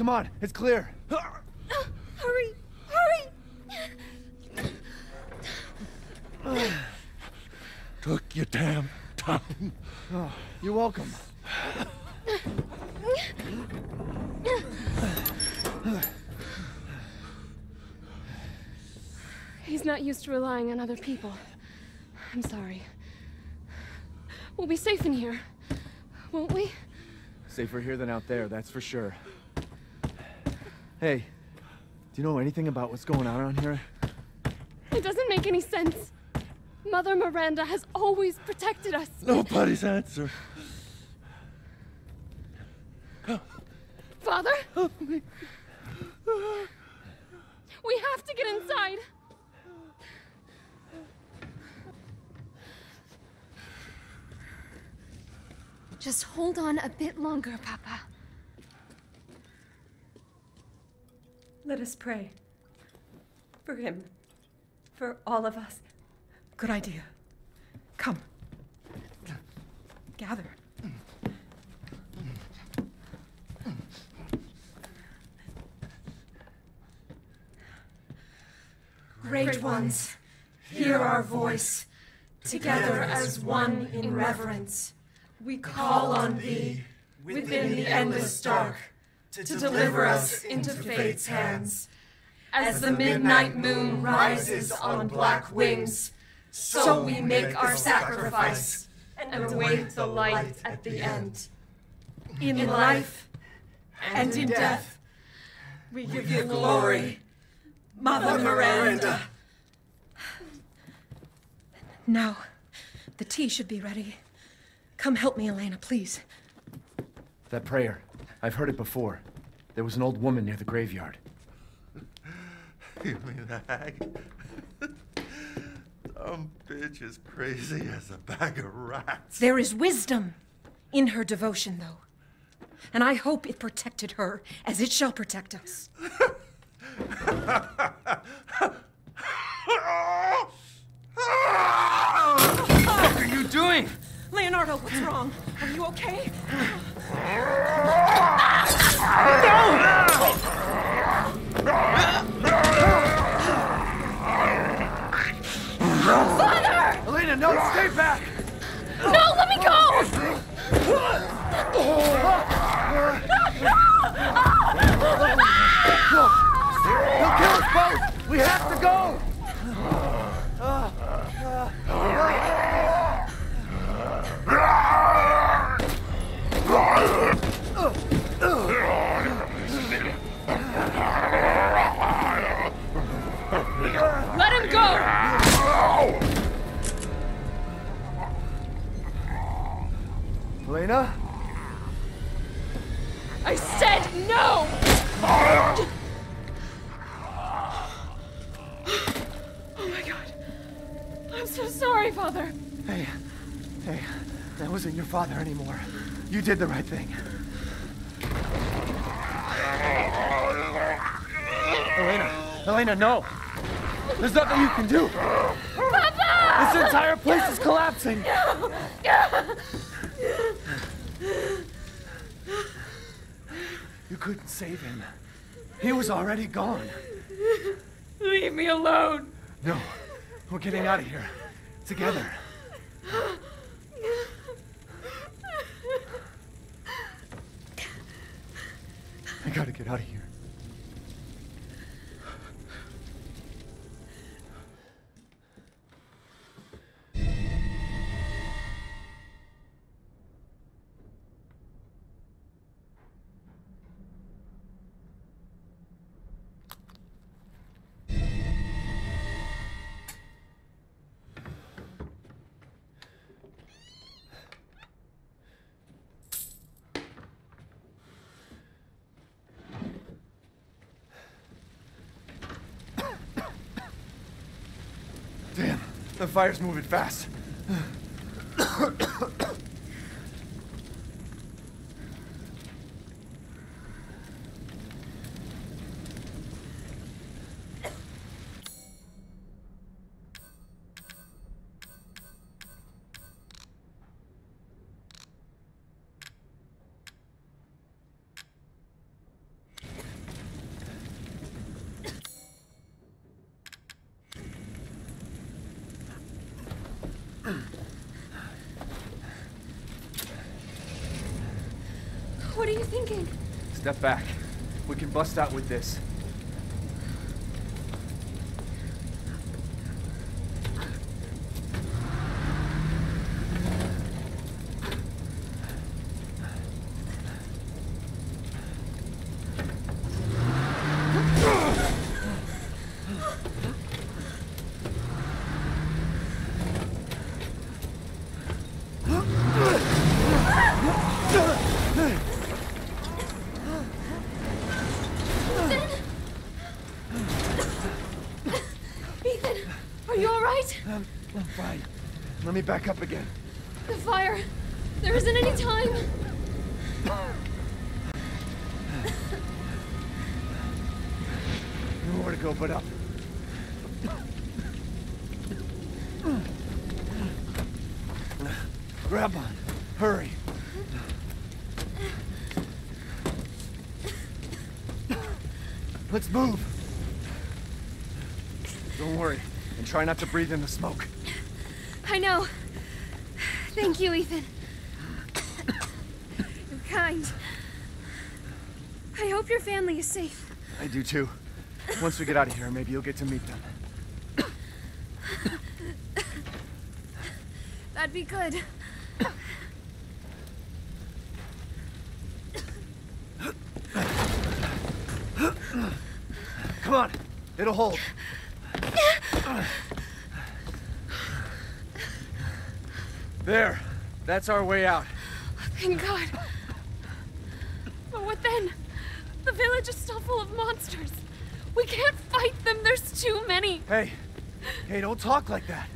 Come on, it's clear. Hurry, hurry. Took your damn time. Oh, you're welcome. He's not used to relying on other people. I'm sorry. We'll be safe in here, won't we? Safer here than out there, that's for sure. Hey, do you know anything about what's going on around here? It doesn't make any sense. Mother Miranda has always protected us. Nobody's answer. Father? Help me. We have to get inside. Just hold on a bit longer, Papa. Let us pray. For him. For all of us. Good idea. Come. Gather. Great ones, hear our voice. Together as one in reverence, we call on thee within the endless dark to deliver us into fate's hands. As the midnight moon rises on black wings, so we make our sacrifice and await the light at the end. In life and in death, we give you glory, Mother Miranda. Now, the tea should be ready. Come help me, Elena, please. That prayer, I've heard it before. There was an old woman near the graveyard. Give me the hag. Dumb bitch is crazy as a bag of rats. There is wisdom in her devotion, though. And I hope it protected her as it shall protect us. What are you doing? Leonardo, what's wrong? Are you okay? No! Father! Elena, no, stay back! No, let me go! He'll kill us both! We have to go! Let him go! Elena? I said no! Oh my God. I'm so sorry, Father. Hey, that wasn't your father anymore. You did the right thing. Elena, no! There's nothing you can do! Papa! This entire place is collapsing! No! You couldn't save him. He was already gone. Leave me alone! No, we're getting out of here. Together. I gotta get out of here. The fire's moving fast. thinking? Step back. We can bust out with this. I'm fine. Let me back up again. The fire. There isn't any time. Nowhere to go but up. Grab on. Hurry. Let's move. Don't worry. And try not to breathe in the smoke. I know. Thank you, Ethan. You're kind. I hope your family is safe. I do too. Once we get out of here, maybe you'll get to meet them. That'd be good. Come on, it'll hold. There. That's our way out. Thank God. But what then? The village is still full of monsters. We can't fight them. There's too many. Hey. Hey, don't talk like that.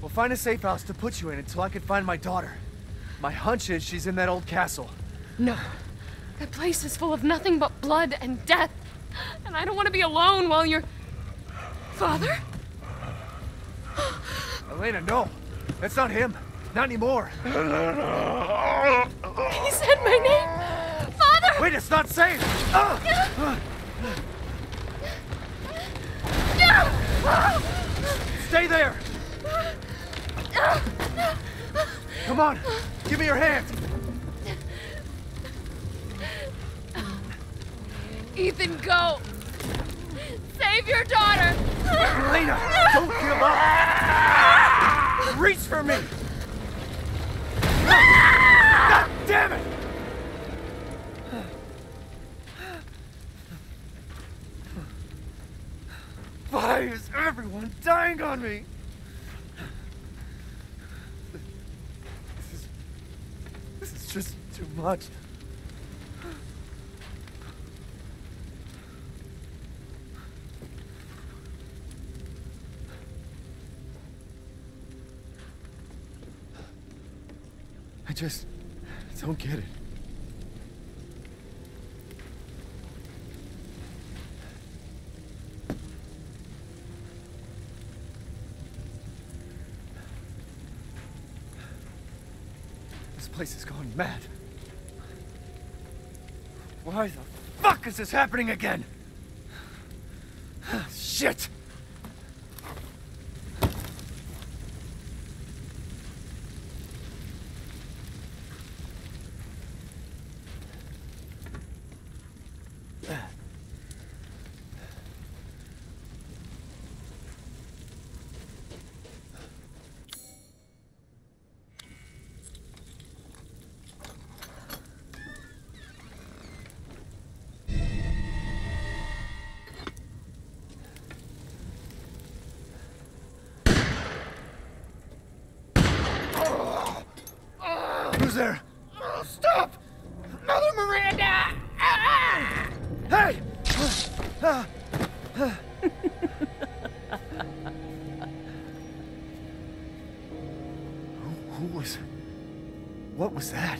We'll find a safe house to put you in until I can find my daughter. My hunch is she's in that old castle. No. That place is full of nothing but blood and death. And I don't want to be alone while you're... Father? Elena, no. That's not him. Not anymore. He said my name. Father! Wait, it's not safe. Stay there. Come on. Give me your hand. Ethan, go. Save your daughter! Elena, don't give up! Reach for me! God damn it! Why is everyone dying on me? This is just too much. I just don't get it. This place is going mad. Why the fuck is this happening again? Shit! There. Oh, stop! Mother Miranda! Ah! Hey! What was that?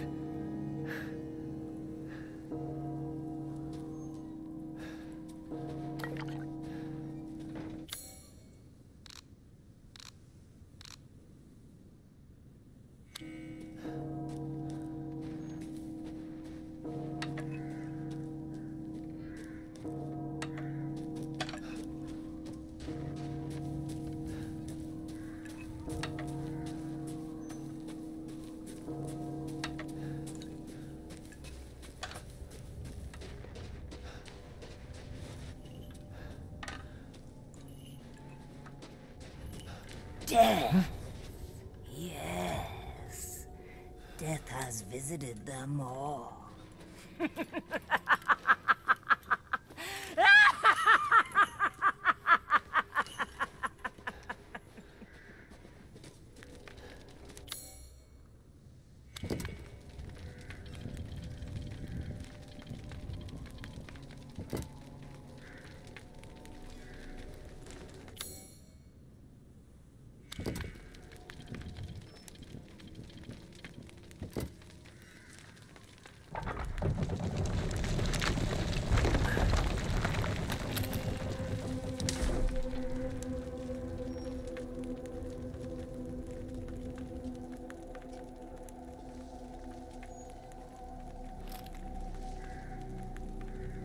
Death. Huh? Yes. Death has visited them all.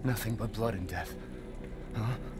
Nothing but blood and death, huh?